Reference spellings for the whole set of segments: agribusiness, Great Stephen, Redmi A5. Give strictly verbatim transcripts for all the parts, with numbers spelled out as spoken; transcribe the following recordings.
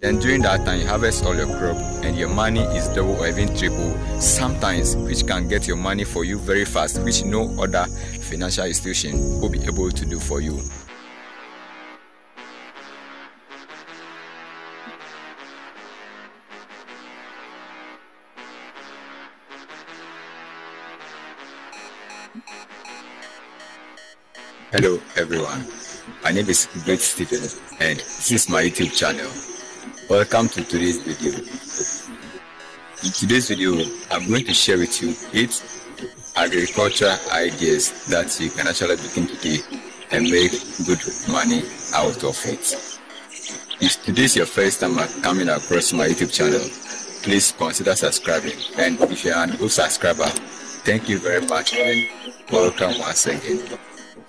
Then during that time you harvest all your crop and your money is double or even triple sometimes, which can get your money for you very fast, which no other financial institution will be able to do for you. Hello everyone, my name is Great Stephen and this is my YouTube channel. Welcome to today's video. In today's video, I'm going to share with you eight agriculture ideas that you can actually begin today and make good money out of it. If today is your first time coming across my YouTube channel, please consider subscribing. And if you are an old subscriber, thank you very much and welcome once again.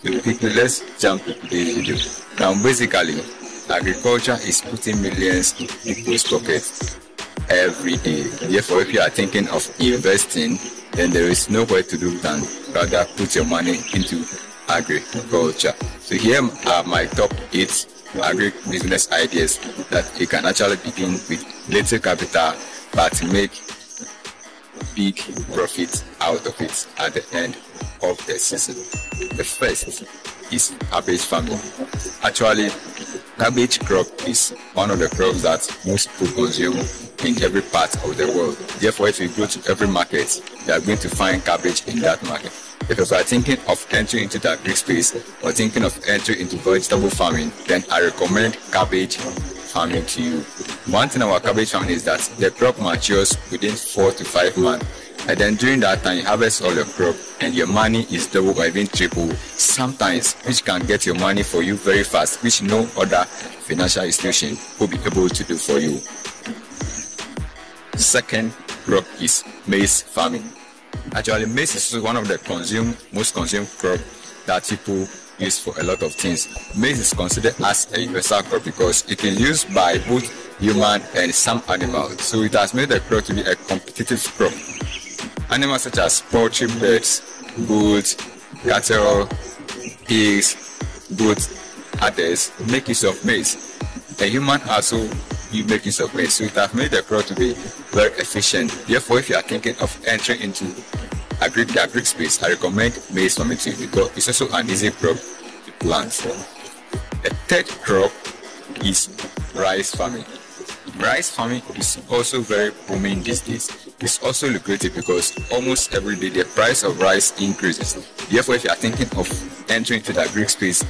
So people, let's jump to today's video. Now basically, agriculture is putting millions in people's pockets every day. Therefore, if you are thinking of investing, then there is no way to do than rather put your money into agriculture. So here are my top eight agri business ideas that you can actually begin with little capital but make big profits out of it at the end of the season. The first is cabbage farming. Actually, cabbage crop is one of the crops that most people consume in every part of the world. Therefore, if you go to every market, you are going to find cabbage in that market. If you are thinking of entering into the agri space or thinking of entering into vegetable farming, then I recommend cabbage farming to you. One thing about cabbage farming is that the crop matures within four to five months. And then during that time, you harvest all your crop and your money is double or even triple sometimes, which can get your money for you very fast, which no other financial institution will be able to do for you. Second crop is maize farming. Actually, maize is one of the consumed, most consumed crop that people use for a lot of things. Maize is considered as a universal crop because it is used by both human and some animals. So it has made the crop to be a competitive crop. Animals such as poultry, birds, goats, cattle, pigs, goats, others make use of maize. The human also you make use of maize, so it has made the crop to be very efficient. Therefore, if you are thinking of entering into agri the agri space, I recommend maize farming to you because it's also an easy crop to plant. The third crop is rice farming. Rice farming is also very booming these days. It's also lucrative because almost every day the price of rice increases. Therefore, if you are thinking of entering into the agri space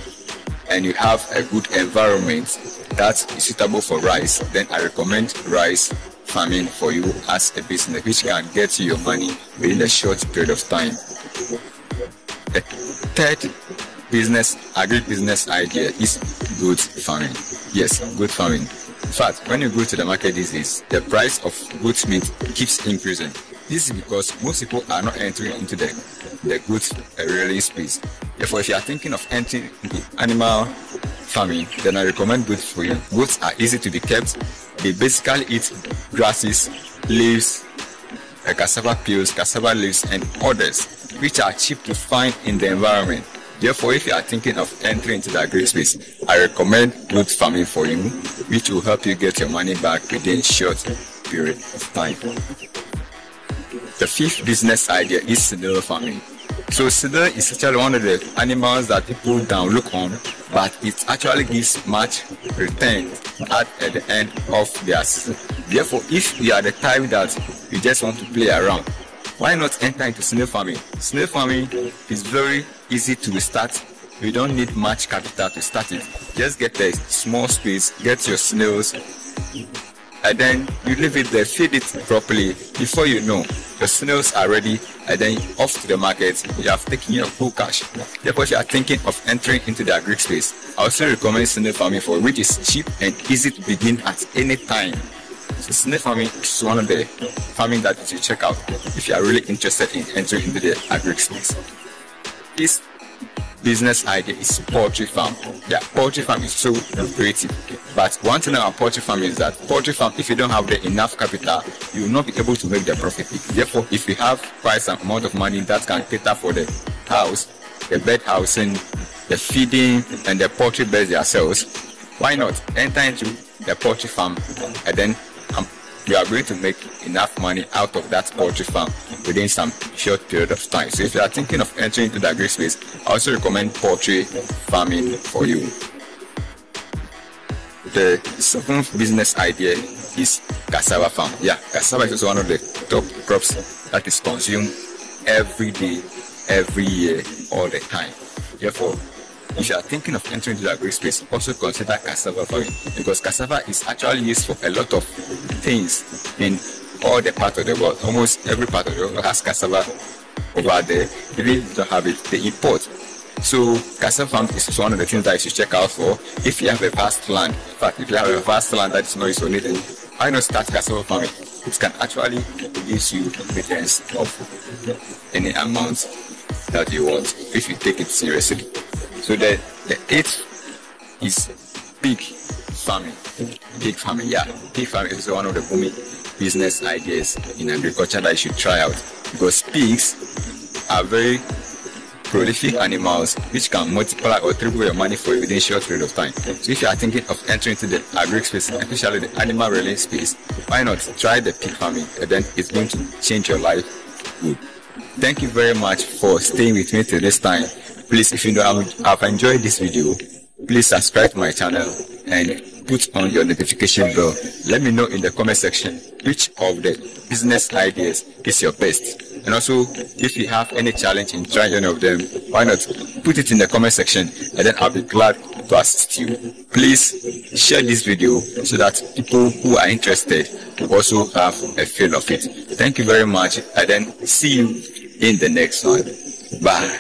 and you have a good environment that is suitable for rice, then I recommend rice farming for you as a business which can get you your money within a short period of time. The third business, agri business idea is goat farming. Yes, goat farming. In fact, when you go to the market these days, the price of goat meat keeps increasing. This is because most people are not entering into the, the goat rearing space. Therefore, if you are thinking of entering into animal farming, then I recommend goats for you. Goats are easy to be kept. They basically eat grasses, leaves, cassava peels, cassava leaves, and others, which are cheap to find in the environment. Therefore, if you are thinking of entering into the agri space, I recommend goat farming for you, which will help you get your money back within a short period of time. The fifth business idea is cereal farming. So cereal is actually one of the animals that people downlook on, but it actually gives much return at, at the end of their season. Therefore, if you are the type that you just want to play around, why not enter into snail farming? Snail farming is very easy to start. You don't need much capital to start it. Just get a small space, get your snails, and then you leave it there, feed it properly. Before you know, your snails are ready, and then off to the market, you have taken your full cash. Therefore, if you are thinking of entering into the agri space, I also recommend snail farming for which is cheap and easy to begin at any time. So snail farming is one of the farming that you should check out if you are really interested in entering into the agri space. This business idea is poultry farm. Yeah, poultry farm is so lucrative. But one thing about poultry farm is that poultry farm, if you don't have the enough capital, you will not be able to make the profit. Therefore, if you have quite some amount of money that can cater for the house, the bed housing, the feeding, and the poultry beds themselves, Why not enter into the poultry farm, and then um, you are going to make enough money out of that poultry farm within some short period of time. So if you are thinking of entering into the agri space, I also recommend poultry farming for you. The seventh business idea is cassava farm. Yeah, cassava is also one of the top crops that is consumed every day, every year, all the time. Therefore, if you are thinking of entering into the agri space, also consider cassava farming, because cassava is actually used for a lot of things in all the parts of the world. Almost every part of the world has cassava over there. Even if you don't have it, they import. So cassava farm is one of the things that you should check out for if you have a vast land. In fact, if you have a vast land that is not used for anything, why not start cassava farming? It can actually give you returns of any amount that you want if you take it seriously. So the, the eighth is pig farming. Pig farming, yeah. Pig farming is one of the booming business ideas in agriculture that you should try out, because pigs are very prolific animals which can multiply or triple your money for you within a short period of time. So if you are thinking of entering into the agri space, especially the animal related space, why not try the pig farming, and then it's going to change your life. Good. Thank you very much for staying with me till this time. Please, if you know I've enjoyed this video, please subscribe to my channel and put on your notification bell. Let me know in the comment section which of the business ideas is your best. And also, if you have any challenge in trying any of them, why not put it in the comment section, and then I'll be glad to assist you. Please share this video so that people who are interested also have a feel of it. Thank you very much, and then see you in the next one. Bye.